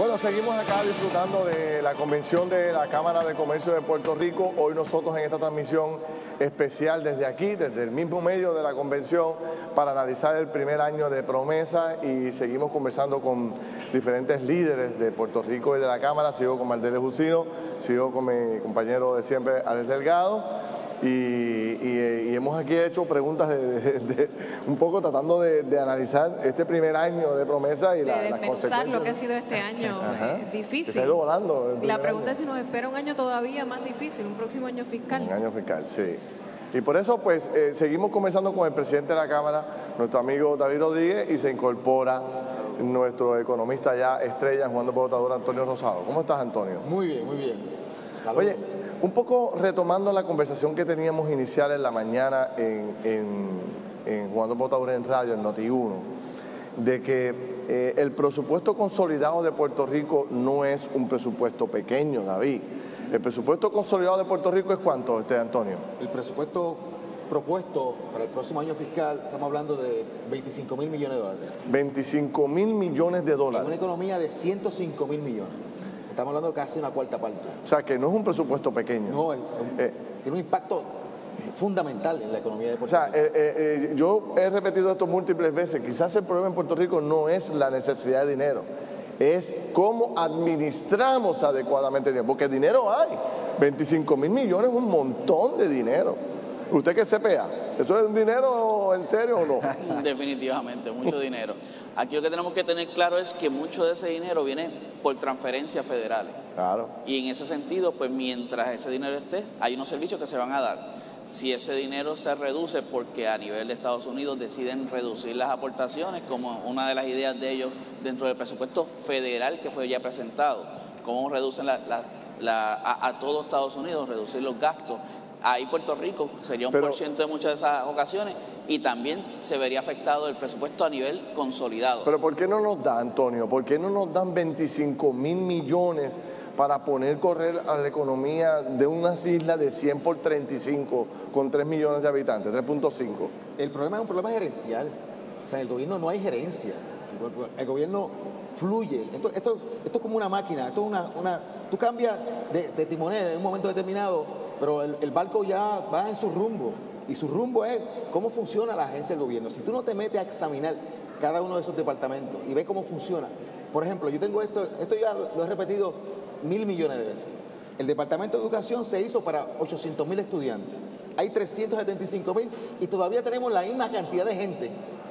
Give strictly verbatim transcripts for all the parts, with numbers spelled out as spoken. Bueno, seguimos acá disfrutando de la convención de la Cámara de Comercio de Puerto Rico. Hoy nosotros en esta transmisión especial desde aquí, desde el mismo medio de la convención, para analizar el primer año de Promesa, y seguimos conversando con diferentes líderes de Puerto Rico y de la Cámara. Sigo con Martel Jusino, sigo con mi compañero de siempre, Alex Delgado, y, y, y hemos aquí hecho preguntas de, de, de un poco tratando de, de analizar este primer año de Promesa y de la, las consecuencias. Lo que ha sido este año. Ajá, es difícil. Se ha ido volando. La pregunta año. es si nos espera un año todavía más difícil, un próximo año fiscal. Un año fiscal, sí. Y por eso, pues, eh, seguimos conversando con el presidente de la Cámara, nuestro amigo David Rodríguez, y se incorpora nuestro economista ya estrella, Jugando Pelota Dura, Antonio Rosado. ¿Cómo estás, Antonio? Muy bien, muy bien. Salud. Oye, un poco retomando la conversación que teníamos inicial en la mañana en, en en Jugando Pelota Dura en radio, en Noti uno, de que eh, el presupuesto consolidado de Puerto Rico no es un presupuesto pequeño, David. ¿El presupuesto consolidado de Puerto Rico es cuánto, este, Antonio? El presupuesto propuesto para el próximo año fiscal, estamos hablando de veinticinco mil millones de dólares. veinticinco mil millones de dólares. En una economía de ciento cinco mil millones. Estamos hablando casi una cuarta parte. O sea, que no es un presupuesto pequeño. No, es, es, eh, tiene un impacto fundamental en la economía de Puerto Rico. O sea, eh, eh, yo he repetido esto múltiples veces. Quizás el problema en Puerto Rico no es la necesidad de dinero, es cómo administramos adecuadamente el dinero, porque dinero hay. veinticinco mil millones es un montón de dinero. ¿Usted qué C P A? ¿Eso es un dinero en serio o no? Definitivamente, mucho dinero. Aquí lo que tenemos que tener claro es que mucho de ese dinero viene por transferencias federales. Claro. Y en ese sentido, pues mientras ese dinero esté, hay unos servicios que se van a dar. Si ese dinero se reduce porque a nivel de Estados Unidos deciden reducir las aportaciones, como una de las ideas de ellos dentro del presupuesto federal que fue ya presentado, cómo reducen la, la, la, a, a todo Estados Unidos, reducir los gastos. Ahí Puerto Rico sería un por ciento de muchas de esas ocasiones, y también se vería afectado el presupuesto a nivel consolidado. Pero ¿por qué no nos da, Antonio? ¿Por qué no nos dan veinticinco mil millones? Para poner correr a la economía de unas islas de cien por treinta y cinco con tres millones de habitantes, tres punto cinco. El problema es un problema gerencial. O sea, en el gobierno no hay gerencia. El gobierno fluye. Esto, esto, esto es como una máquina. Esto es una, una, tú cambias de, de timonel en un momento determinado, pero el, el barco ya va en su rumbo. Y su rumbo es cómo funciona la agencia del gobierno. Si tú no te metes a examinar cada uno de esos departamentos y ves cómo funciona. Por ejemplo, yo tengo esto, esto ya lo, lo he repetido mil millones de veces. El Departamento de Educación se hizo para ochocientos mil estudiantes. Hay trescientos setenta y cinco mil y todavía tenemos la misma cantidad de gente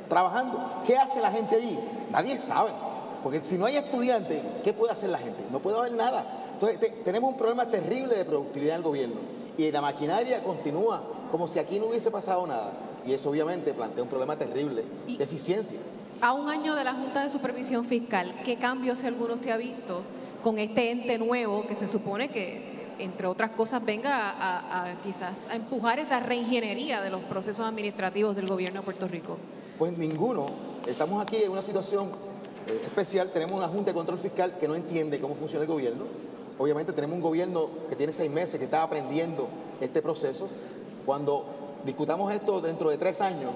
trabajando. ¿Qué hace la gente allí? Nadie sabe. Porque si no hay estudiantes, ¿qué puede hacer la gente? No puede haber nada. Entonces te, tenemos un problema terrible de productividad del gobierno. Y la maquinaria continúa como si aquí no hubiese pasado nada. Y eso obviamente plantea un problema terrible de eficiencia. A un año de la Junta de Supervisión Fiscal, ¿qué cambios, si alguno usted ha visto, con este ente nuevo que se supone que, entre otras cosas, venga a, a, a quizás a empujar esa reingeniería de los procesos administrativos del gobierno de Puerto Rico? Pues ninguno. Estamos aquí en una situación eh, especial. Tenemos una Junta de Control Fiscal que no entiende cómo funciona el gobierno. Obviamente tenemos un gobierno que tiene seis meses, que está aprendiendo este proceso. Cuando discutamos esto dentro de tres años,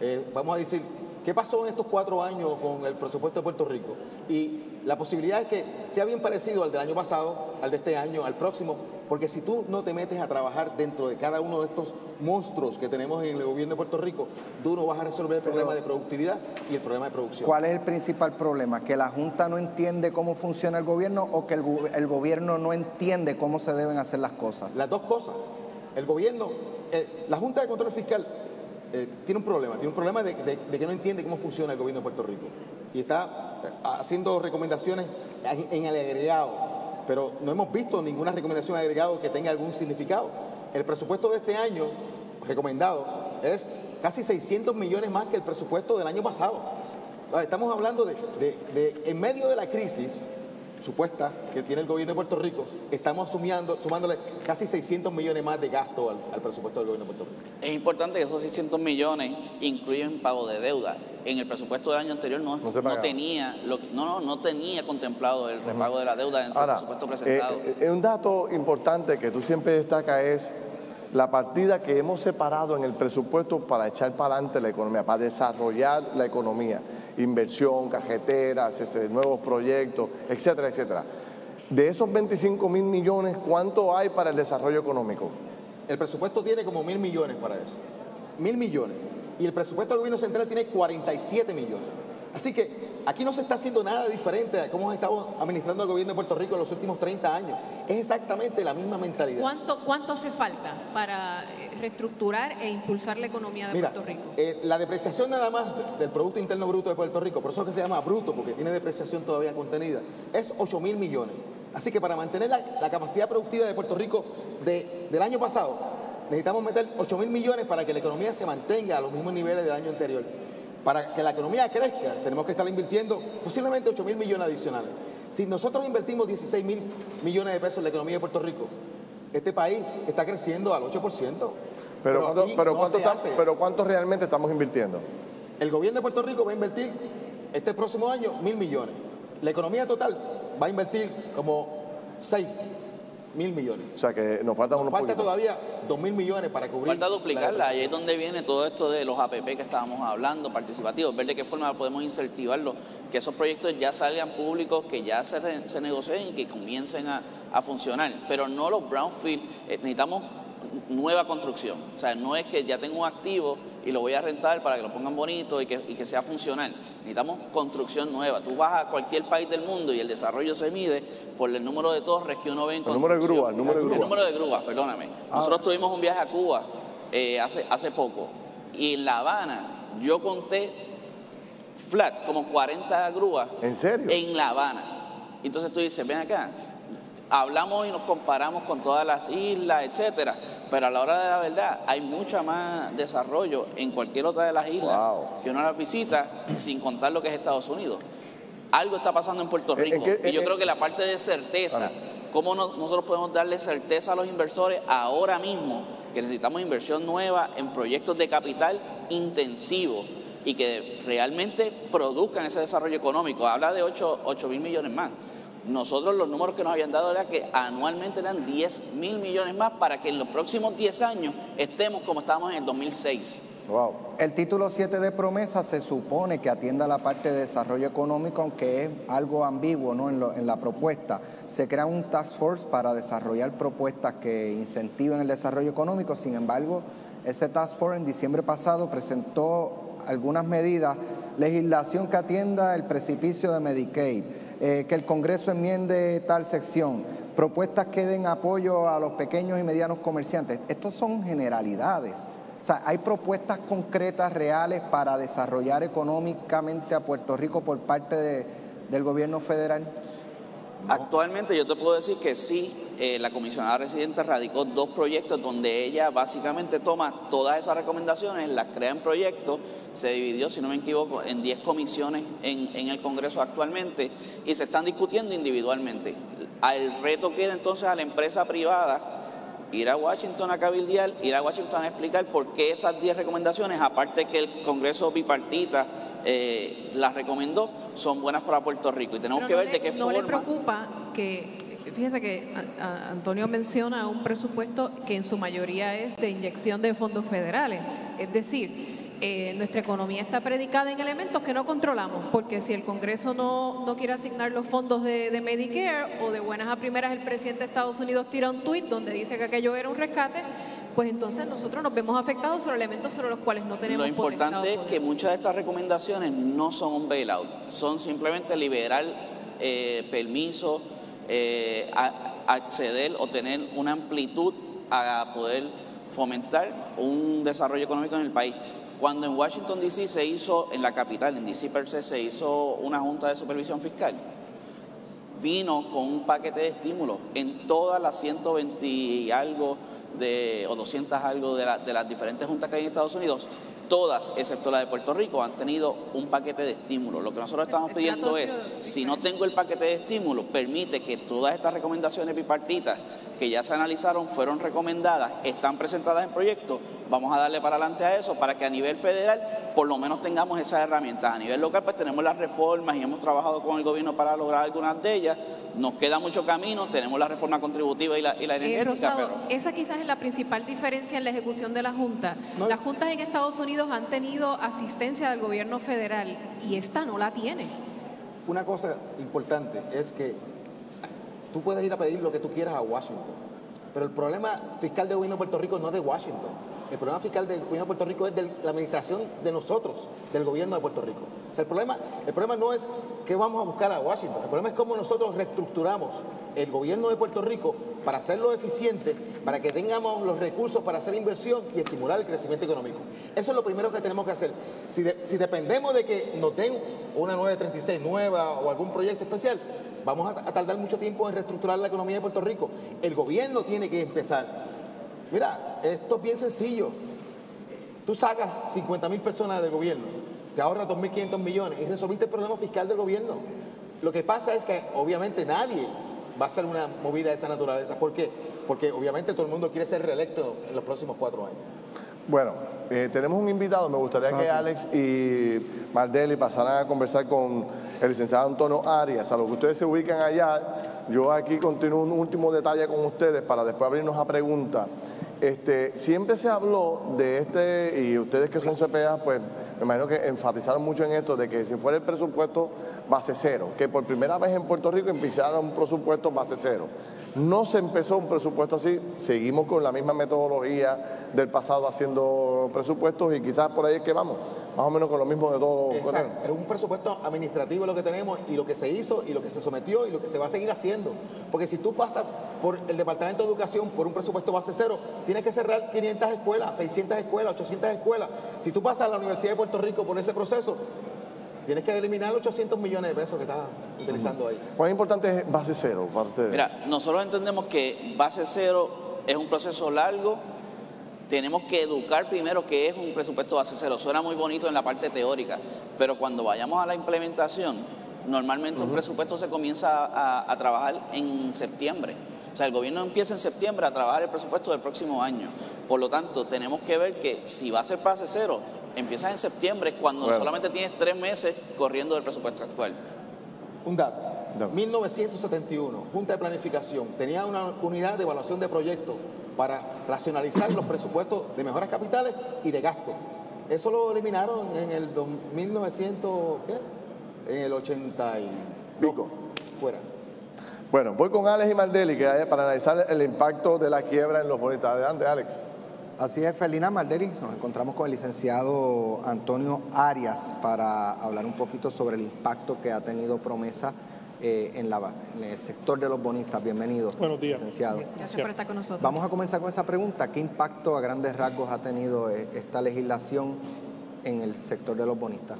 eh, vamos a decir, ¿qué pasó en estos cuatro años con el presupuesto de Puerto Rico? Y la posibilidad es que sea bien parecido al del año pasado, al de este año, al próximo, porque si tú no te metes a trabajar dentro de cada uno de estos monstruos que tenemos en el gobierno de Puerto Rico, tú no vas a resolver el problema de productividad y el problema de producción. ¿Cuál es el principal problema? ¿Que la Junta no entiende cómo funciona el gobierno o que el, el gobierno no entiende cómo se deben hacer las cosas? Las dos cosas. El gobierno, eh, la Junta de Control Fiscal eh, tiene un problema, tiene un problema de, de, de que no entiende cómo funciona el gobierno de Puerto Rico. Y está haciendo recomendaciones en el agregado, pero no hemos visto ninguna recomendación agregado que tenga algún significado. El presupuesto de este año recomendado es casi seiscientos millones más que el presupuesto del año pasado. Estamos hablando de, de, de en medio de la crisis supuesta que tiene el gobierno de Puerto Rico, estamos sumiando, sumándole casi seiscientos millones más de gasto al, al presupuesto del gobierno de Puerto Rico. Es importante que esos seiscientos millones incluyen pago de deuda. En el presupuesto del año anterior no, no, no tenía lo, no, no, no tenía contemplado el repago uh-huh. de la deuda dentro Ahora, del presupuesto presentado. Eh, eh, un dato importante que tú siempre destacas es la partida que hemos separado en el presupuesto para echar para adelante la economía, para desarrollar la economía. inversión, cajeteras, este, nuevos proyectos, etcétera, etcétera. De esos veinticinco mil millones, ¿cuánto hay para el desarrollo económico? El presupuesto tiene como mil millones para eso. Mil millones. Y el presupuesto del gobierno central tiene cuarenta y siete millones. Así que aquí no se está haciendo nada diferente a cómo estamos administrando el gobierno de Puerto Rico en los últimos treinta años. Es exactamente la misma mentalidad. ¿Cuánto, cuánto hace falta para reestructurar e impulsar la economía de Mira, Puerto Rico? Eh, la depreciación nada más del Producto Interno Bruto de Puerto Rico, por eso es que se llama bruto, porque tiene depreciación todavía contenida, es ocho mil millones. Así que para mantener la, la capacidad productiva de Puerto Rico de, del año pasado, necesitamos meter ocho mil millones para que la economía se mantenga a los mismos niveles del año anterior. Para que la economía crezca, tenemos que estar invirtiendo posiblemente ocho mil millones adicionales. Si nosotros invertimos dieciséis mil millones de pesos en la economía de Puerto Rico, este país está creciendo al ocho por ciento. Pero, pero, cuánto, pero, no cuánto está, pero ¿cuánto realmente estamos invirtiendo? El gobierno de Puerto Rico va a invertir este próximo año mil millones. La economía total va a invertir como seis mil millones. O sea que nos faltan unos poquitos. Falta todavía dos mil millones para cubrir. Falta duplicarla, y ahí es donde viene todo esto de los A P P que estábamos hablando, participativos, ver de qué forma podemos incentivarlos, que esos proyectos ya salgan públicos, que ya se, se negocien y que comiencen a, a funcionar. Pero no los brownfield, eh, necesitamos nueva construcción. O sea, no es que ya tengo un activo y lo voy a rentar para que lo pongan bonito y que, y que sea funcional. Necesitamos construcción nueva. Tú vas a cualquier país del mundo y el desarrollo se mide por el número de torres que uno ve en construcción. El número de grúas, el número de grúas. El número de grúas, perdóname. Ah. Nosotros tuvimos un viaje a Cuba eh, hace, hace poco y en La Habana yo conté flat como cuarenta grúas. ¿En serio? En La Habana. Entonces tú dices, ven acá, hablamos y nos comparamos con todas las islas, etcétera, pero a la hora de la verdad hay mucho más desarrollo en cualquier otra de las islas wow. que uno las visita, sin contar lo que es Estados Unidos. Algo está pasando en Puerto Rico. ¿En qué, y yo en, creo que la parte de certeza, cómo no, nosotros podemos darle certeza a los inversores ahora mismo, que necesitamos inversión nueva en proyectos de capital intensivo y que realmente produzcan ese desarrollo económico. Habla de ocho mil millones más. Nosotros los números que nos habían dado era que anualmente eran diez mil millones más para que en los próximos diez años estemos como estábamos en el dos mil seis. Wow. El título siete de Promesa se supone que atienda la parte de desarrollo económico, aunque es algo ambiguo, ¿no? en, lo, en la propuesta. Se crea un task force para desarrollar propuestas que incentiven el desarrollo económico. Sin embargo, ese task force en diciembre pasado presentó algunas medidas, legislación que atienda el precipicio de Medicaid, Eh, que el Congreso enmiende tal sección, propuestas que den apoyo a los pequeños y medianos comerciantes. Estos son generalidades. O sea, hay propuestas concretas, reales, para desarrollar económicamente a Puerto Rico por parte de, del gobierno federal. No. Actualmente yo te puedo decir que sí, eh, la comisionada residente radicó dos proyectos donde ella básicamente toma todas esas recomendaciones, las crea en proyectos, se dividió, si no me equivoco, en diez comisiones en, en el Congreso actualmente y se están discutiendo individualmente. El reto queda entonces a la empresa privada ir a Washington a cabildear, ir a Washington a explicar por qué esas diez recomendaciones, aparte que el Congreso bipartita Eh, las recomendó, son buenas para Puerto Rico y tenemos Pero que no ver le, de qué no forma. ¿No le preocupa que, fíjese que a, a Antonio menciona un presupuesto que en su mayoría es de inyección de fondos federales? Es decir, eh, nuestra economía está predicada en elementos que no controlamos, porque si el Congreso no, no quiere asignar los fondos de, de Medicare, o de buenas a primeras el presidente de Estados Unidos tira un tuit donde dice que aquello era un rescate, pues entonces nosotros nos vemos afectados sobre elementos sobre los cuales no tenemos poder. Lo importante es que muchas de estas recomendaciones no son un bailout, son simplemente liberar eh, permisos, eh, a, acceder o tener una amplitud a poder fomentar un desarrollo económico en el país. Cuando en Washington D C se hizo, en la capital, en D C per se, se hizo una Junta de Supervisión Fiscal, vino con un paquete de estímulos en todas las ciento veinte y algo... De, o doscientas algo de, la, de las diferentes juntas que hay en Estados Unidos, todas, excepto la de Puerto Rico, han tenido un paquete de estímulo. Lo que nosotros estamos pidiendo es, si no tengo el paquete de estímulo, permite que todas estas recomendaciones bipartitas que ya se analizaron, fueron recomendadas, están presentadas en proyectos, vamos a darle para adelante a eso para que a nivel federal por lo menos tengamos esas herramientas. A nivel local pues tenemos las reformas y hemos trabajado con el gobierno para lograr algunas de ellas. Nos queda mucho camino, tenemos la reforma contributiva y la, y la energética. Eh, Rosado, pero... esa quizás es la principal diferencia en la ejecución de la Junta. No, las juntas en Estados Unidos han tenido asistencia del gobierno federal y esta no la tiene. Una cosa importante es que tú puedes ir a pedir lo que tú quieras a Washington, pero el problema fiscal del gobierno de Puerto Rico no es de Washington. El problema fiscal del gobierno de Puerto Rico es de la administración de nosotros, del gobierno de Puerto Rico. O sea, el problema, el problema no es qué vamos a buscar a Washington, el problema es cómo nosotros reestructuramos el gobierno de Puerto Rico para hacerlo eficiente, para que tengamos los recursos para hacer inversión y estimular el crecimiento económico. Eso es lo primero que tenemos que hacer. Si, de, si dependemos de que nos den una nueve treinta y seis nueva o algún proyecto especial, vamos a tardar mucho tiempo en reestructurar la economía de Puerto Rico. El gobierno tiene que empezar. Mira, esto es bien sencillo. Tú sacas cincuenta mil personas del gobierno, te ahorras dos mil quinientos millones y resolviste el problema fiscal del gobierno. Lo que pasa es que obviamente nadie va a hacer una movida de esa naturaleza. ¿Por qué? Porque obviamente todo el mundo quiere ser reelecto en los próximos cuatro años. Bueno, eh, tenemos un invitado. Me gustaría que Alex y Martel pasaran a conversar con el licenciado Antonio Arias. A lo que ustedes se ubican allá, yo aquí continúo un último detalle con ustedes para después abrirnos a preguntas. Este, siempre se habló de este, y ustedes que son C P A, pues me imagino que enfatizaron mucho en esto, de que si fuera el presupuesto base cero, que por primera vez en Puerto Rico empezaron un presupuesto base cero. No se empezó un presupuesto así, seguimos con la misma metodología del pasado haciendo presupuestos y quizás por ahí es que vamos, más o menos con lo mismo de todo. Exacto, es un presupuesto administrativo lo que tenemos y lo que se hizo y lo que se sometió y lo que se va a seguir haciendo. Porque si tú pasas por el Departamento de Educación por un presupuesto base cero, tienes que cerrar quinientas escuelas, seiscientas escuelas, ochocientas escuelas. Si tú pasas a la Universidad de Puerto Rico por ese proceso, tienes que eliminar ochocientos millones de pesos que estás utilizando ahí. ¿Cuán importante es base cero para ustedes? Mira, nosotros entendemos que base cero es un proceso largo. Tenemos que educar primero qué es un presupuesto base cero. Suena muy bonito en la parte teórica, pero cuando vayamos a la implementación, normalmente uh-huh. un presupuesto se comienza a, a trabajar en septiembre. O sea, el gobierno empieza en septiembre a trabajar el presupuesto del próximo año. Por lo tanto, tenemos que ver que si va a ser base cero, empiezas en septiembre, cuando bueno. solamente tienes tres meses corriendo del presupuesto actual. Un dato. No. mil novecientos setenta y uno, Junta de Planificación, tenía una unidad de evaluación de proyectos para racionalizar los presupuestos de mejoras capitales y de gastos. Eso lo eliminaron en el mil novecientos ochenta y pico. Fuera. Bueno, voy con Alex y Mardelli que hay para analizar el impacto de la quiebra en los bonistas. Adelante, Alex. Así es, Felina, Mardelli, nos encontramos con el licenciado Antonio Arias para hablar un poquito sobre el impacto que ha tenido Promesa eh, en, la, en el sector de los bonistas. Bienvenido, buenos días, licenciado. Gracias por estar con nosotros. Vamos a comenzar con esa pregunta. ¿Qué impacto a grandes rasgos ha tenido esta legislación en el sector de los bonistas?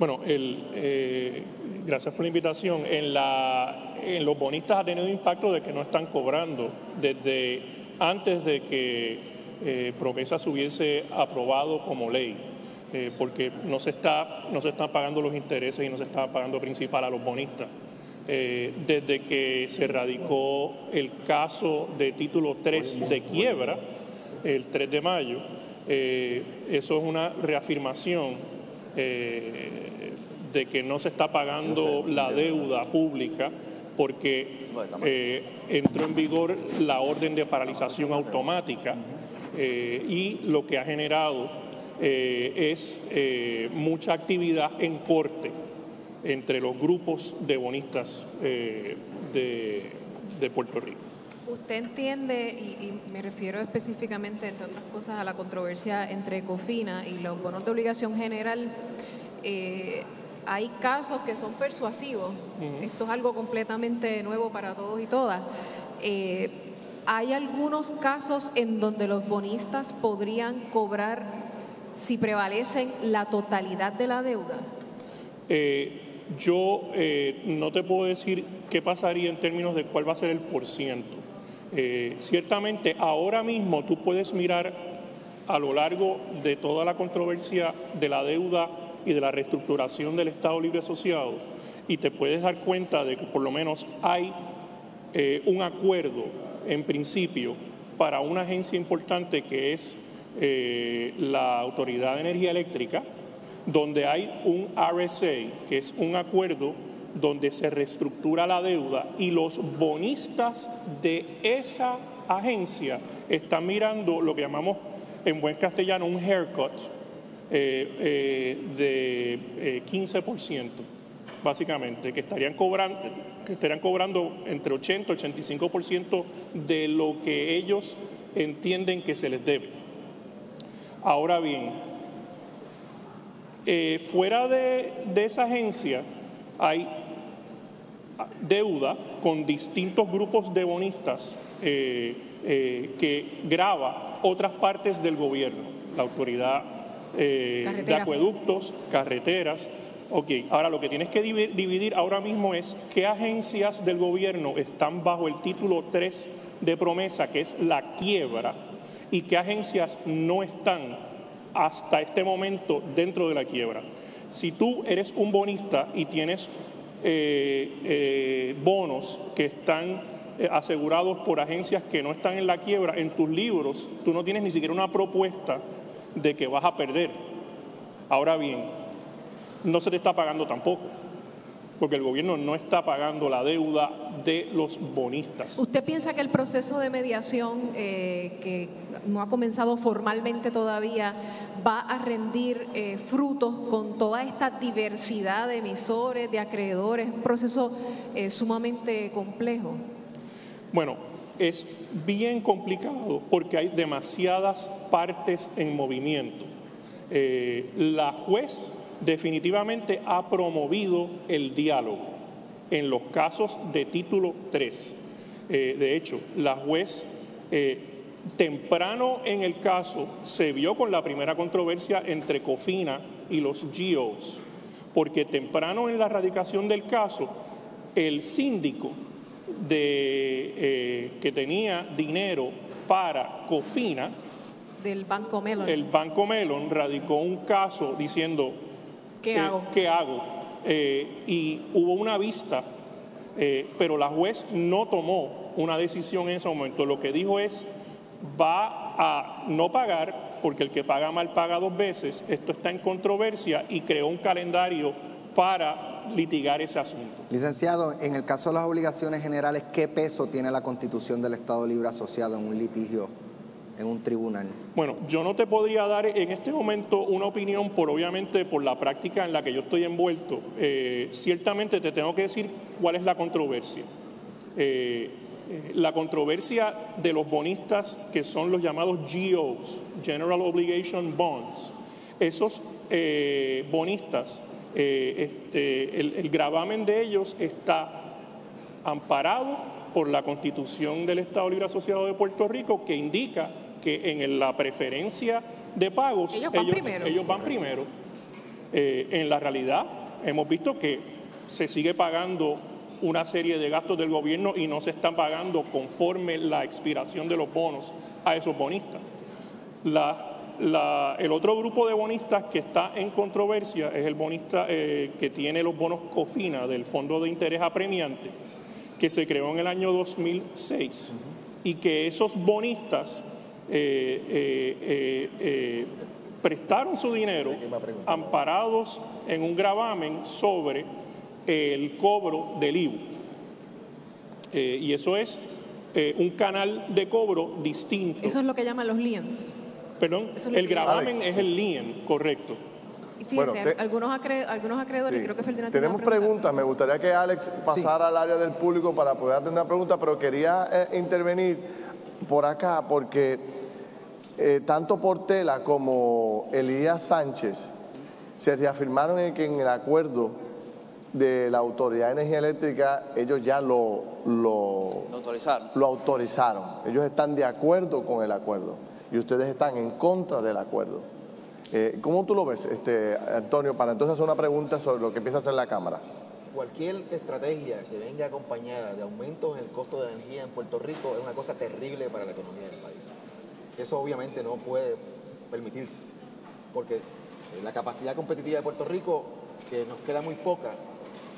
Bueno, el, eh, gracias por la invitación. En, la, en los bonistas ha tenido impacto de que no están cobrando desde antes de que... Eh, Promesa se hubiese aprobado como ley, eh, porque no se, está, no se están pagando los intereses y no se está pagando principal a los bonistas. Eh, desde que se radicó el caso de título tres de quiebra, el tres de mayo, eh, eso es una reafirmación eh, de que no se está pagando la deuda pública, porque eh, entró en vigor la orden de paralización automática. Eh, y lo que ha generado eh, es eh, mucha actividad en corte entre los grupos de bonistas eh, de, de Puerto Rico. Usted entiende, y, y me refiero específicamente, entre otras cosas, a la controversia entre COFINA y los bonos de obligación general. Eh, hay casos que son persuasivos. Uh-huh. Esto es algo completamente nuevo para todos y todas. Eh, ¿Hay algunos casos en donde los bonistas podrían cobrar, si prevalecen, la totalidad de la deuda? Eh, yo eh, no te puedo decir qué pasaría en términos de cuál va a ser el porciento. Eh, ciertamente, ahora mismo tú puedes mirar a lo largo de toda la controversia de la deuda y de la reestructuración del Estado Libre Asociado y te puedes dar cuenta de que por lo menos hay eh, un acuerdo en principio para una agencia importante que es eh, la Autoridad de Energía Eléctrica, donde hay un R S A, que es un acuerdo donde se reestructura la deuda, y los bonistas de esa agencia están mirando lo que llamamos en buen castellano un haircut eh, eh, de eh, quince por ciento, básicamente, que estarían cobrando, que estarían cobrando entre ochenta y ochenta y cinco por ciento de lo que ellos entienden que se les debe. Ahora bien, Eh, fuera de, de esa agencia hay deuda con distintos grupos de bonistas eh, eh, que grava otras partes del gobierno, la autoridad eh, de acueductos, carreteras. Okay. Ahora lo que tienes que dividir, dividir ahora mismo es qué agencias del gobierno están bajo el título tres de Promesa, que es la quiebra, y qué agencias no están hasta este momento dentro de la quiebra. Si tú eres un bonista y tienes eh, eh, bonos que están eh, asegurados por agencias que no están en la quiebra, en tus libros tú no tienes ni siquiera una propuesta de que vas a perder. Ahora bien, no se te está pagando tampoco, porque el gobierno no está pagando la deuda de los bonistas. ¿Usted piensa que el proceso de mediación, eh, que no ha comenzado formalmente todavía, va a rendir eh, frutos con toda esta diversidad de emisores, de acreedores? Un proceso eh, sumamente complejo. Bueno, es bien complicado porque hay demasiadas partes en movimiento. Eh, la juez definitivamente ha promovido el diálogo en los casos de título tres. Eh, de hecho, la juez eh, temprano en el caso se vio con la primera controversia entre COFINA y los G Os, porque temprano en la radicación del caso, el síndico de, eh, que tenía dinero para COFINA, del Banco Mellon. el Banco Mellon radicó un caso diciendo: ¿qué hago? ¿Qué hago? Eh, y hubo una vista, eh, pero la juez no tomó una decisión en ese momento. Lo que dijo es: va a no pagar, porque el que paga mal paga dos veces. Esto está en controversia, y creó un calendario para litigar ese asunto. Licenciado, en el caso de las obligaciones generales, ¿qué peso tiene la Constitución del Estado Libre Asociado en un litigio, en un tribunal? Bueno, yo no te podría dar en este momento una opinión, por obviamente por la práctica en la que yo estoy envuelto. Eh, ciertamente te tengo que decir cuál es la controversia. Eh, eh, la controversia de los bonistas, que son los llamados G Os, General Obligation Bonds. Esos eh, bonistas, eh, este, el, el gravamen de ellos está amparado por la Constitución del Estado Libre Asociado de Puerto Rico, que indica que en la preferencia de pagos ellos van ellos, primero. Ellos van primero. Eh, en la realidad hemos visto que se sigue pagando una serie de gastos del gobierno y no se están pagando conforme la expiración de los bonos a esos bonistas. La, la, el otro grupo de bonistas que está en controversia es el bonista eh, que tiene los bonos COFINA del Fondo de Interés Apremiante, que se creó en el año dos mil seis, y que esos bonistas Eh, eh, eh, eh, prestaron su dinero amparados en un gravamen sobre el cobro del I V A. Eh, y eso es eh, un canal de cobro distinto. Eso es lo que llaman los liens. Perdón, es el gravamen llaman. es el lien, correcto. Y fíjense, bueno, te, algunos, acre, algunos acreedores, sí, creo que Ferdinand tenemos pregunta. preguntas. Me gustaría que Alex pasara, sí, al área del público para poder atender una pregunta, pero quería eh, intervenir por acá, porque eh, tanto Portela como Elías Sánchez se reafirmaron en que en el acuerdo de la Autoridad de Energía Eléctrica ellos ya lo, lo, lo, autorizaron. lo autorizaron. Ellos están de acuerdo con el acuerdo y ustedes están en contra del acuerdo. Eh, ¿Cómo tú lo ves, este, Antonio? Para entonces hacer una pregunta sobre lo que empieza a hacer la Cámara. Cualquier estrategia que venga acompañada de aumentos en el costo de la energía en Puerto Rico es una cosa terrible para la economía del país. Eso obviamente no puede permitirse, porque la capacidad competitiva de Puerto Rico, que nos queda muy poca,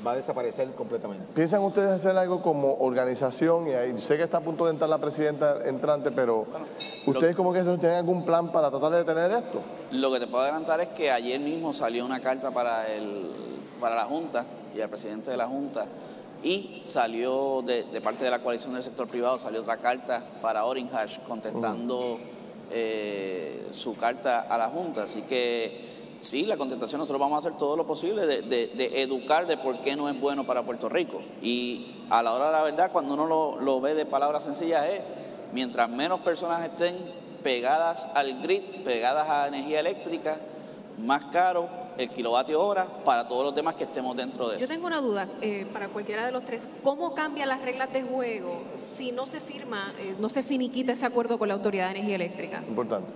va a desaparecer completamente. ¿Piensan ustedes hacer algo como organización? Y ahí sé que está a punto de entrar la presidenta entrante, pero bueno, ¿ustedes lo, como que tienen algún plan para tratar de detener esto? Lo que te puedo adelantar es que ayer mismo salió una carta para, el, para la Junta y el presidente de la Junta, y salió de, de parte de la coalición del sector privado, salió otra carta para Orrin Hatch contestando uh-huh. eh, su carta a la Junta. Así que sí, la contestación, nosotros vamos a hacer todo lo posible de, de, de educar de por qué no es bueno para Puerto Rico. Y a la hora de la verdad, cuando uno lo, lo ve de palabras sencillas, es mientras menos personas estén pegadas al grid, pegadas a energía eléctrica, más caro el kilovatio hora para todos los demás que estemos dentro de eso. Yo tengo una duda eh, para cualquiera de los tres. ¿Cómo cambian las reglas de juego si no se firma, eh, no se finiquita ese acuerdo con la Autoridad de Energía Eléctrica? Importante.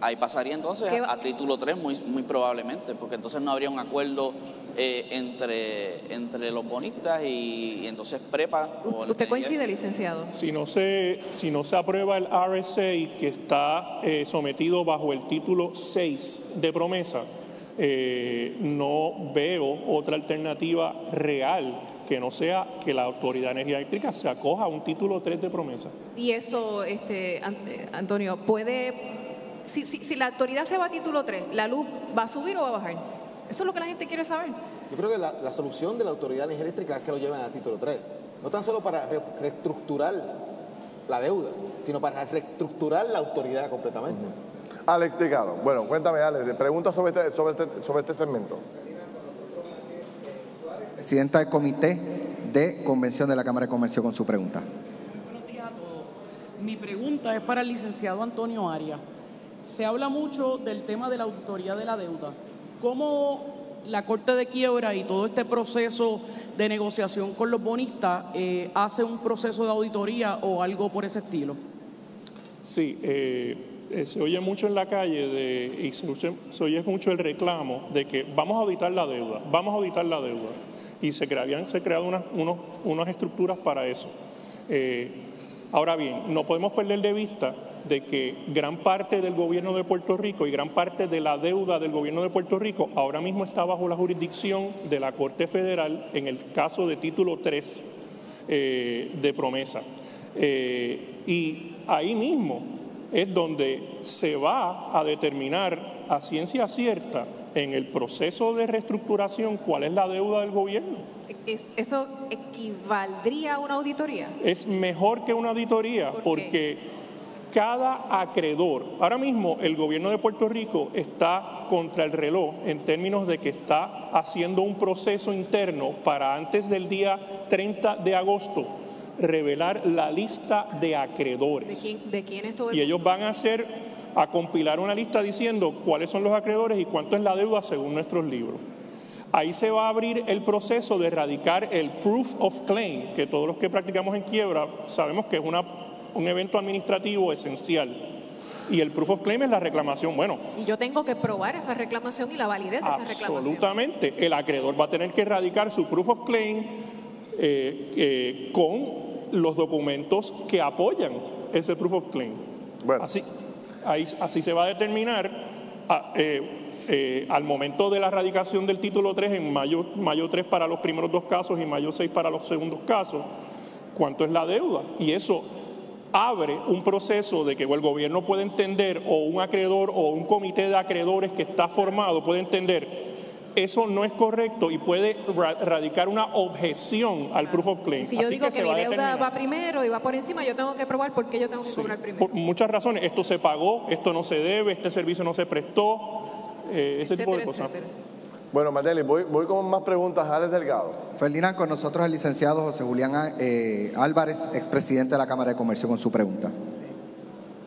Ahí pasaría entonces a, a título tres muy, muy probablemente, porque entonces no habría un acuerdo eh, entre, entre los bonistas y, y entonces PREPA. O ¿Usted coincide, licenciado? Si no se, si no se aprueba el R S A que está eh, sometido bajo el título seis de Promesa, eh, no veo otra alternativa real que no sea que la Autoridad de Energía Eléctrica se acoja a un título tres de Promesa. Y eso, este, Antonio, ¿puede...? Si, si, si la autoridad se va a título tres, ¿la luz va a subir o va a bajar? Eso es lo que la gente quiere saber. Yo creo que la, la solución de la Autoridad de Energía Eléctrica es que lo lleven a título tres. No tan solo para re reestructurar la deuda, sino para reestructurar la autoridad completamente. Uh-huh. Alex Delgado. Bueno, cuéntame, Alex, preguntas sobre este, sobre, este, sobre este segmento. Presidenta del Comité de Convención de la Cámara de Comercio con su pregunta. Buenos días a todos. Mi pregunta es para el licenciado Antonio Arias. Se habla mucho del tema de la auditoría de la deuda. ¿Cómo la Corte de Quiebra y todo este proceso de negociación con los bonistas eh, hace un proceso de auditoría o algo por ese estilo? Sí, eh, eh, se oye mucho en la calle de, y se, se oye mucho el reclamo de que vamos a auditar la deuda, vamos a auditar la deuda. Y se habían se creado unas, unos, unas estructuras para eso. Eh, ahora bien, no podemos perder de vista de que gran parte del gobierno de Puerto Rico y gran parte de la deuda del gobierno de Puerto Rico ahora mismo está bajo la jurisdicción de la Corte Federal en el caso de título tres eh, de Promesa. Eh, y ahí mismo es donde se va a determinar a ciencia cierta en el proceso de reestructuración cuál es la deuda del gobierno. ¿Eso equivaldría a una auditoría? Es mejor que una auditoría. ¿Por qué? Porque cada acreedor, ahora mismo el gobierno de Puerto Rico está contra el reloj en términos de que está haciendo un proceso interno para antes del día treinta de agosto revelar la lista de acreedores. ¿De quién, de quién es todo el... Y ellos van a hacer, a compilar una lista diciendo cuáles son los acreedores y cuánto es la deuda según nuestros libros. Ahí se va a abrir el proceso de erradicar el proof of claim, que todos los que practicamos en quiebra sabemos que es una... un evento administrativo esencial. Y el proof of claim es la reclamación. Bueno, y yo tengo que probar esa reclamación y la validez de esa reclamación. Absolutamente. El acreedor va a tener que erradicar su proof of claim eh, eh, con los documentos que apoyan ese proof of claim. Bueno. Así, ahí, así se va a determinar a, eh, eh, al momento de la erradicación del título tres, en mayo, mayo tres para los primeros dos casos y mayo seis para los segundos casos, cuánto es la deuda. Y eso abre un proceso de que el gobierno puede entender, o un acreedor o un comité de acreedores que está formado puede entender, eso no es correcto, y puede radicar una objeción al proof of claim. Si yo Así digo que, que mi va deuda va primero y va por encima, yo tengo que probar por qué yo tengo que sí, cobrar primero. Por muchas razones, esto se pagó, esto no se debe, este servicio no se prestó, eh, etcétera, ese tipo de cosas. Etcétera. Bueno, Martel, voy, voy con más preguntas. Alex Delgado. Ferdinand, con nosotros el licenciado José Julián eh, Álvarez, expresidente de la Cámara de Comercio, con su pregunta.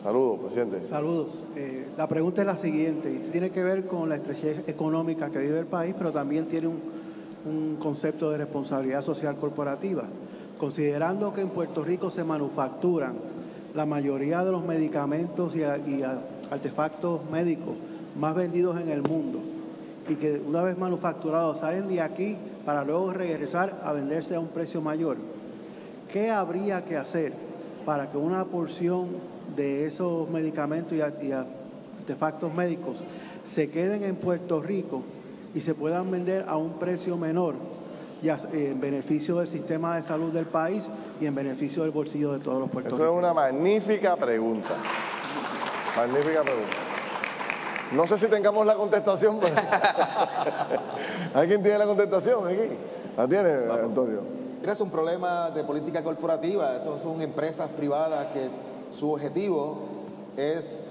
Saludos, presidente. Saludos. Eh, la pregunta es la siguiente, y tiene que ver con la estrechez económica que vive el país, pero también tiene un, un concepto de responsabilidad social corporativa. Considerando que en Puerto Rico se manufacturan la mayoría de los medicamentos y, a, y a, artefactos médicos más vendidos en el mundo, y que una vez manufacturados salen de aquí para luego regresar a venderse a un precio mayor. ¿Qué habría que hacer para que una porción de esos medicamentos y artefactos médicos se queden en Puerto Rico y se puedan vender a un precio menor en beneficio del sistema de salud del país y en beneficio del bolsillo de todos los puertorriqueños. Eso es una magnífica pregunta. Magnífica pregunta. No sé si tengamos la contestación. Pero... ¿Alguien tiene la contestación aquí? ¿La tiene, Antonio? Mira, es un problema de política corporativa. Esas son empresas privadas que su objetivo es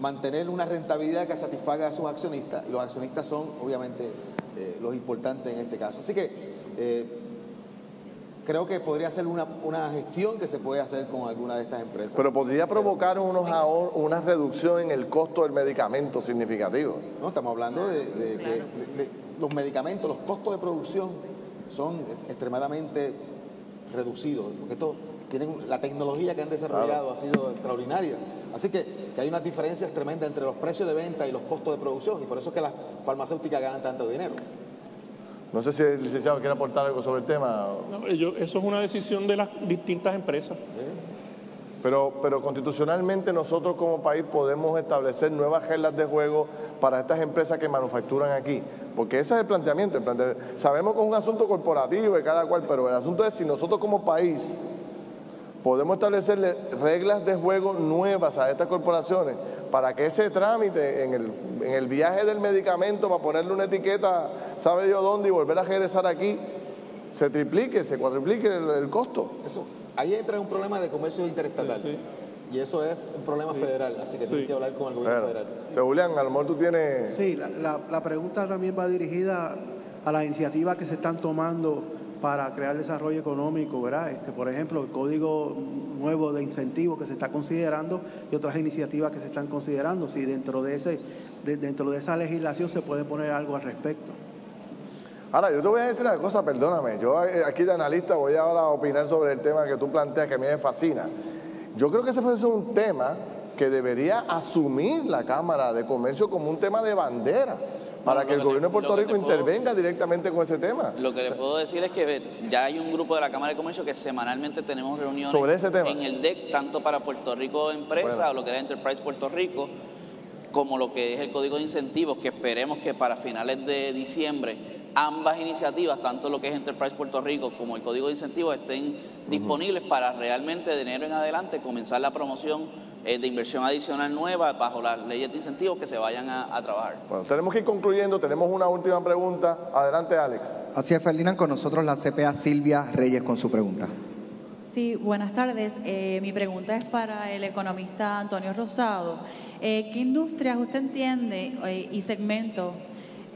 mantener una rentabilidad que satisfaga a sus accionistas. Y los accionistas son, obviamente, eh, los importantes en este caso. Así que eh, creo que podría ser una, una gestión que se puede hacer con alguna de estas empresas. Pero podría provocar unos ahor una reducción en el costo del medicamento significativo. No, estamos hablando de, de, de, de, de los medicamentos, los costos de producción son extremadamente reducidos. Porque esto, tienen, la tecnología que han desarrollado, claro, ha sido extraordinaria. Así que, que hay unas diferencias tremendas entre los precios de venta y los costos de producción, y por eso es que las farmacéuticas ganan tanto dinero. No sé si el licenciado quiere aportar algo sobre el tema. No, yo, eso es una decisión de las distintas empresas. Sí. Pero, pero constitucionalmente nosotros como país podemos establecer nuevas reglas de juego para estas empresas que manufacturan aquí. Porque ese es el planteamiento. El planteamiento. Sabemos que es un asunto corporativo y cada cual, pero el asunto es si nosotros como país... podemos establecerle reglas de juego nuevas a estas corporaciones para que ese trámite en el, en el viaje del medicamento para ponerle una etiqueta, sabe yo dónde, y volver a regresar aquí, se triplique, se cuadriplique el, el costo. Eso, ahí entra un problema de comercio interestatal. Sí, sí. Y eso es un problema sí. federal, así que sí. tienes que hablar con el gobierno bueno, federal. Sí. Julián, a lo mejor tú tienes... Sí, la, la, la pregunta también va dirigida a las iniciativas que se están tomando para crear desarrollo económico, ¿verdad? Este, por ejemplo, el Código Nuevo de Incentivos que se está considerando y otras iniciativas que se están considerando, si dentro de, ese, de, dentro de esa legislación se puede poner algo al respecto. Ahora, yo te voy a decir una cosa, perdóname, yo aquí de analista voy ahora a opinar sobre el tema que tú planteas, que a mí me fascina. Yo creo que ese es un tema que debería asumir la Cámara de Comercio como un tema de bandera, para que el gobierno de Puerto Rico intervenga directamente con ese tema. Lo que le puedo decir es que ya hay un grupo de la Cámara de Comercio que semanalmente tenemos reuniones sobre ese tema en el D E C, tanto para Puerto Rico Empresa, bueno, o lo que era Enterprise Puerto Rico, como lo que es el Código de Incentivos, que esperemos que para finales de diciembre ambas iniciativas, tanto lo que es Enterprise Puerto Rico como el Código de Incentivos, estén uh-huh. disponibles para realmente de enero en adelante comenzar la promoción de inversión adicional nueva bajo las leyes de incentivos que se vayan a, a trabajar. Bueno, tenemos que ir concluyendo, tenemos una última pregunta. Adelante, Alex. Así es, Ferdinand, con nosotros la C P A Silvia Reyes con su pregunta. Sí, buenas tardes. Eh, mi pregunta es para el economista Antonio Rosado. Eh, ¿Qué industrias usted entiende eh, y segmentos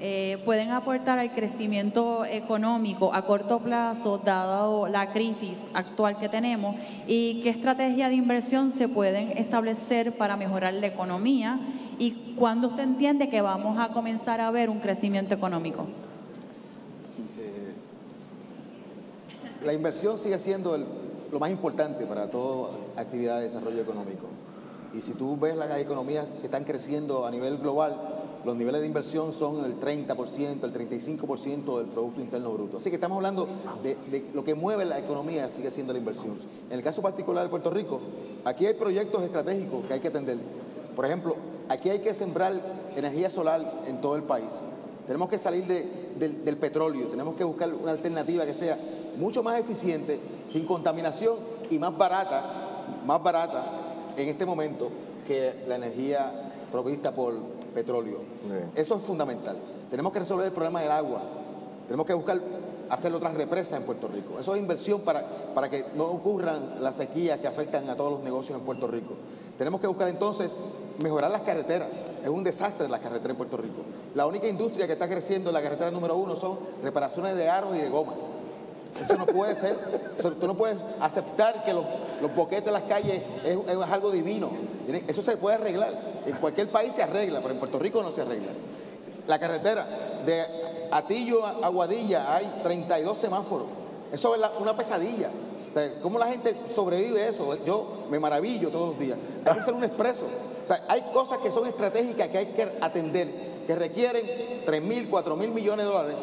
eh, pueden aportar al crecimiento económico a corto plazo, dado la crisis actual que tenemos, y qué estrategia de inversión se pueden establecer para mejorar la economía, y cuándo usted entiende que vamos a comenzar a ver un crecimiento económico? Eh, la inversión sigue siendo el, lo más importante para toda actividad de desarrollo económico, y si tú ves las economías que están creciendo a nivel global, los niveles de inversión son el treinta por ciento, el treinta y cinco por ciento del Producto Interno Bruto. Así que estamos hablando de, de lo que mueve la economía, sigue siendo la inversión. En el caso particular de Puerto Rico, aquí hay proyectos estratégicos que hay que atender. Por ejemplo, aquí hay que sembrar energía solar en todo el país. Tenemos que salir de, de, del petróleo, tenemos que buscar una alternativa que sea mucho más eficiente, sin contaminación y más barata, más barata en este momento que la energía provista por... petróleo. Sí. Eso es fundamental. Tenemos que resolver el problema del agua. Tenemos que buscar hacer otras represas en Puerto Rico. Eso es inversión para, para que no ocurran las sequías que afectan a todos los negocios en Puerto Rico. Tenemos que buscar entonces mejorar las carreteras. Es un desastre las carreteras en Puerto Rico. La única industria que está creciendo en la carretera número uno son reparaciones de aros y de goma. Eso no puede ser. Eso, tú no puedes aceptar que los, los boquetes de las calles es, es algo divino. Eso se puede arreglar. En cualquier país se arregla, pero en Puerto Rico no se arregla. La carretera de Atillo a Aguadilla hay treinta y dos semáforos. Eso es la, una pesadilla. O sea, ¿cómo la gente sobrevive eso? Yo me maravillo todos los días. Hay que hacer un expreso. O sea, hay cosas que son estratégicas que hay que atender, que requieren tres mil, cuatro mil millones de dólares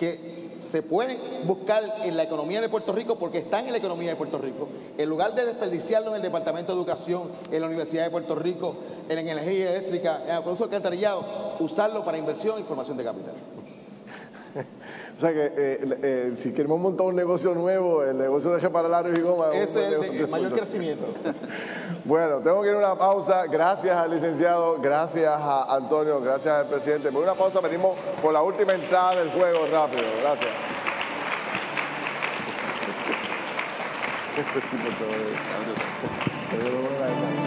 que se pueden buscar en la economía de Puerto Rico porque están en la economía de Puerto Rico. En lugar de desperdiciarlo en el Departamento de Educación, en la Universidad de Puerto Rico, en energía eléctrica, en acueductos alcantarillados, usarlo para inversión y formación de capital. O sea que eh, eh, si queremos montar un negocio nuevo, el negocio de chaparalaros y goma... Ese es el, de, el mayor crecimiento. Bueno, tengo que ir a una pausa. Gracias al licenciado, gracias a Antonio, gracias al presidente. Por una pausa venimos por la última entrada del juego rápido. Gracias. Esto es importante.